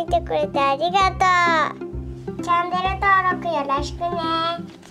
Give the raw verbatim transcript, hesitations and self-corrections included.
見てくれてありがとう。チャンネル登録よろしくね。